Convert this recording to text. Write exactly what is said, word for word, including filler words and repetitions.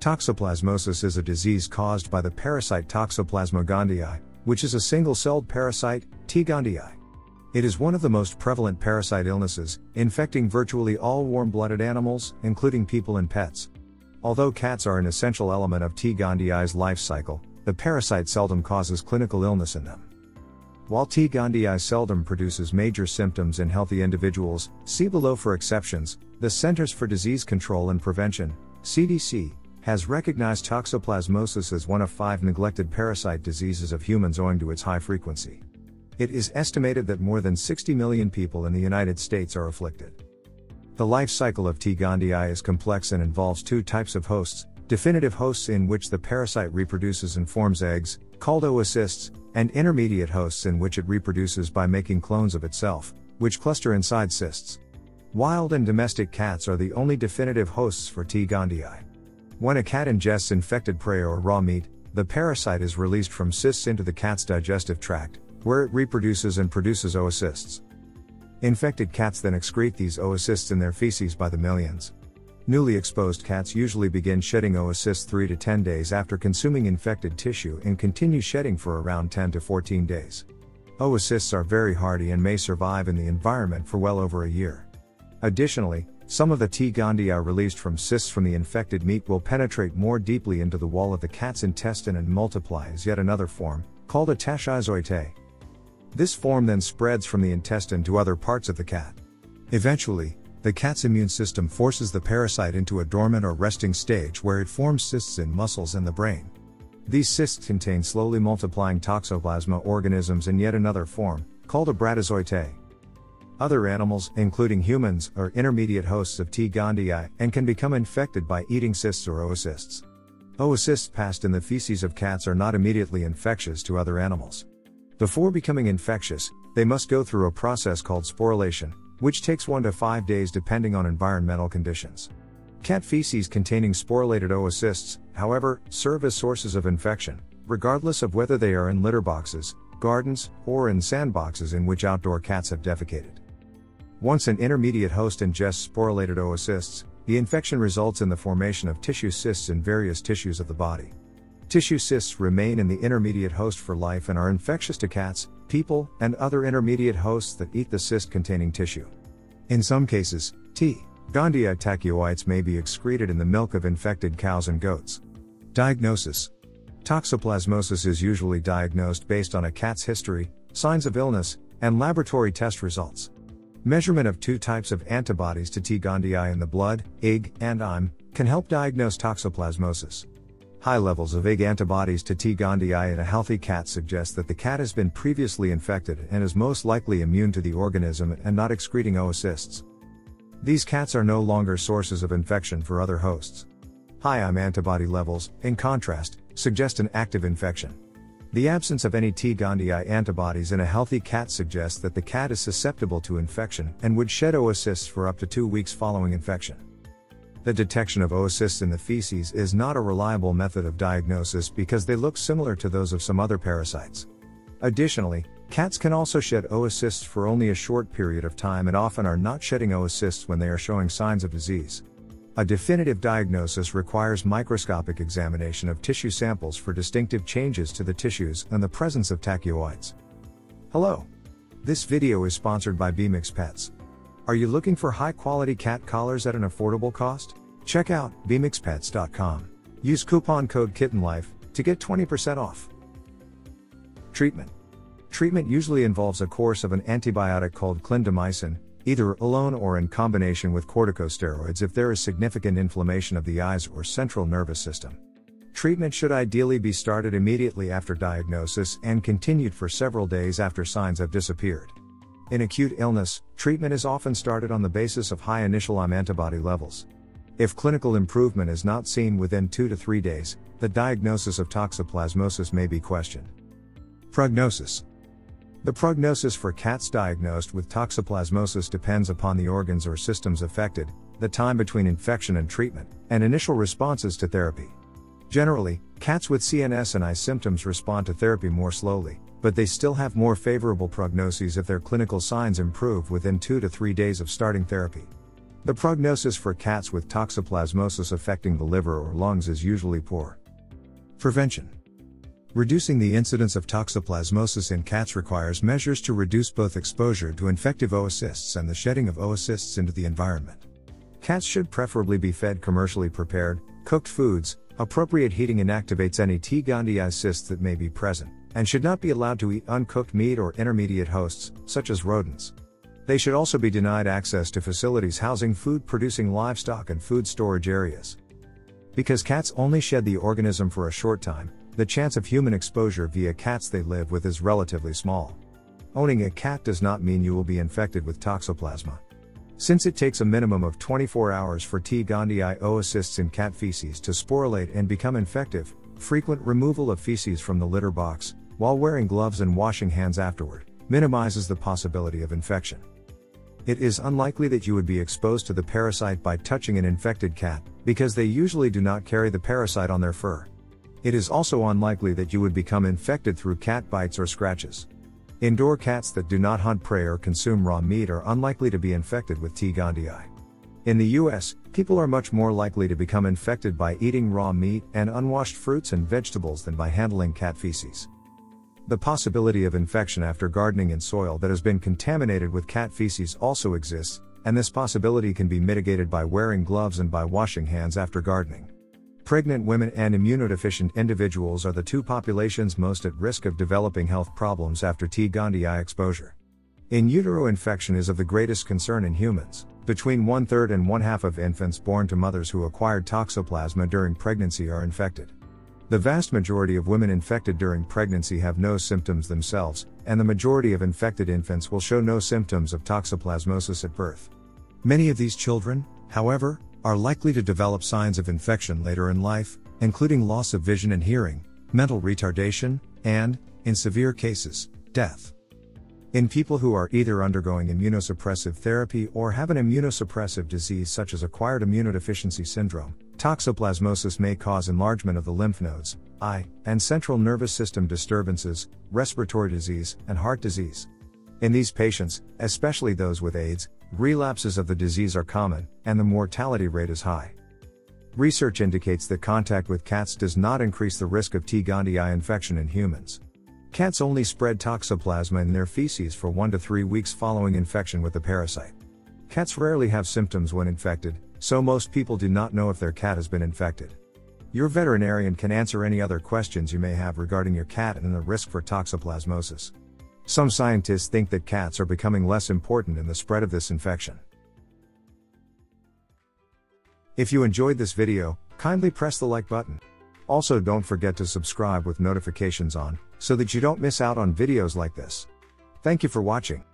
Toxoplasmosis is a disease caused by the parasite Toxoplasma gondii, which is a single-celled parasite, T. gondii. It is one of the most prevalent parasite illnesses, infecting virtually all warm-blooded animals, including people and pets. Although cats are an essential element of T. gondii's life cycle, the parasite seldom causes clinical illness in them. While T. gondii seldom produces major symptoms in healthy individuals, see below for exceptions, the Centers for Disease Control and Prevention, C D C, has recognized toxoplasmosis as one of five neglected parasite diseases of humans owing to its high frequency. It is estimated that more than sixty million people in the United States are afflicted. The life cycle of T. gondii is complex and involves two types of hosts: definitive hosts in which the parasite reproduces and forms eggs, called oocysts, and intermediate hosts in which it reproduces by making clones of itself, which cluster inside cysts. Wild and domestic cats are the only definitive hosts for T. gondii. When a cat ingests infected prey or raw meat, the parasite is released from cysts into the cat's digestive tract, where it reproduces and produces oocysts. Infected cats then excrete these oocysts in their feces by the millions. Newly exposed cats usually begin shedding oocysts three to ten days after consuming infected tissue and continue shedding for around ten to fourteen days. Oocysts are very hardy and may survive in the environment for well over a year. Additionally, some of the T. gondii released from cysts from the infected meat will penetrate more deeply into the wall of the cat's intestine and multiply as yet another form, called a tachyzoite. This form then spreads from the intestine to other parts of the cat. Eventually, the cat's immune system forces the parasite into a dormant or resting stage where it forms cysts in muscles and the brain. These cysts contain slowly multiplying toxoplasma organisms in yet another form, called a bradyzoite. Other animals, including humans, are intermediate hosts of T. gondii and can become infected by eating cysts or oocysts. Oocysts passed in the feces of cats are not immediately infectious to other animals. Before becoming infectious, they must go through a process called sporulation, which takes one to five days depending on environmental conditions. Cat feces containing sporulated oocysts, however, serve as sources of infection, regardless of whether they are in litter boxes, gardens, or in sandboxes in which outdoor cats have defecated. Once an intermediate host ingests sporulated oocysts, the infection results in the formation of tissue cysts in various tissues of the body. Tissue cysts remain in the intermediate host for life and are infectious to cats, people, and other intermediate hosts that eat the cyst-containing tissue. In some cases, T. gondii tachyzoites may be excreted in the milk of infected cows and goats. Diagnosis. Toxoplasmosis is usually diagnosed based on a cat's history, signs of illness, and laboratory test results. Measurement of two types of antibodies to T. gondii in the blood, I G and I M, can help diagnose toxoplasmosis. High levels of I G antibodies to T. gondii in a healthy cat suggest that the cat has been previously infected and is most likely immune to the organism and not excreting oocysts. These cats are no longer sources of infection for other hosts. High I M antibody levels, in contrast, suggest an active infection. The absence of any T. gondii antibodies in a healthy cat suggests that the cat is susceptible to infection and would shed oocysts for up to two weeks following infection. The detection of oocysts in the feces is not a reliable method of diagnosis because they look similar to those of some other parasites. Additionally, cats can also shed oocysts for only a short period of time and often are not shedding oocysts when they are showing signs of disease. A definitive diagnosis requires microscopic examination of tissue samples for distinctive changes to the tissues and the presence of tachyzoites. Hello! This video is sponsored by BeMix Pets. Are you looking for high-quality cat collars at an affordable cost? Check out bemix pets dot com. Use coupon code KittenLife to get twenty percent off. Treatment. Treatment usually involves a course of an antibiotic called clindamycin, either alone or in combination with corticosteroids if there is significant inflammation of the eyes or central nervous system. Treatment should ideally be started immediately after diagnosis and continued for several days after signs have disappeared. In acute illness, treatment is often started on the basis of high initial I M antibody levels. If clinical improvement is not seen within two to three days, the diagnosis of toxoplasmosis may be questioned. Prognosis. The prognosis for cats diagnosed with toxoplasmosis depends upon the organs or systems affected, the time between infection and treatment, and initial responses to therapy. Generally, cats with C N S and eye symptoms respond to therapy more slowly, but they still have more favorable prognoses if their clinical signs improve within two to three days of starting therapy. The prognosis for cats with toxoplasmosis affecting the liver or lungs is usually poor. Prevention. Reducing the incidence of toxoplasmosis in cats requires measures to reduce both exposure to infective oocysts and the shedding of oocysts into the environment. Cats should preferably be fed commercially prepared, cooked foods. Appropriate heating inactivates any T. gondii cysts that may be present, and should not be allowed to eat uncooked meat or intermediate hosts, such as rodents. They should also be denied access to facilities housing food-producing livestock and food storage areas. Because cats only shed the organism for a short time, the chance of human exposure via cats they live with is relatively small. Owning a cat does not mean you will be infected with toxoplasma. Since it takes a minimum of twenty-four hours for T. gondii oocysts in cat feces to sporulate and become infective, frequent removal of feces from the litter box, while wearing gloves and washing hands afterward, minimizes the possibility of infection. It is unlikely that you would be exposed to the parasite by touching an infected cat, because they usually do not carry the parasite on their fur. It is also unlikely that you would become infected through cat bites or scratches. Indoor cats that do not hunt prey or consume raw meat are unlikely to be infected with T. gondii. In the U S, people are much more likely to become infected by eating raw meat and unwashed fruits and vegetables than by handling cat feces. The possibility of infection after gardening in soil that has been contaminated with cat feces also exists, and this possibility can be mitigated by wearing gloves and by washing hands after gardening. Pregnant women and immunodeficient individuals are the two populations most at risk of developing health problems after T. gondii exposure. In utero infection is of the greatest concern in humans. Between one-third and one-half of infants born to mothers who acquired toxoplasma during pregnancy are infected. The vast majority of women infected during pregnancy have no symptoms themselves, and the majority of infected infants will show no symptoms of toxoplasmosis at birth. Many of these children, however, are likely to develop signs of infection later in life, including loss of vision and hearing, mental retardation, and, in severe cases, death. In people who are either undergoing immunosuppressive therapy or have an immunosuppressive disease such as acquired immunodeficiency syndrome, toxoplasmosis may cause enlargement of the lymph nodes, eye, and central nervous system disturbances, respiratory disease, and heart disease. In these patients, especially those with AIDS, relapses of the disease are common, and the mortality rate is high. Research indicates that contact with cats does not increase the risk of T. gondii infection in humans. Cats only spread toxoplasma in their feces for one to three weeks following infection with the parasite. Cats rarely have symptoms when infected, so most people do not know if their cat has been infected. Your veterinarian can answer any other questions you may have regarding your cat and the risk for toxoplasmosis. Some scientists think that cats are becoming less important in the spread of this infection. If you enjoyed this video, kindly press the like button. Also, don't forget to subscribe with notifications on, so that you don't miss out on videos like this. Thank you for watching.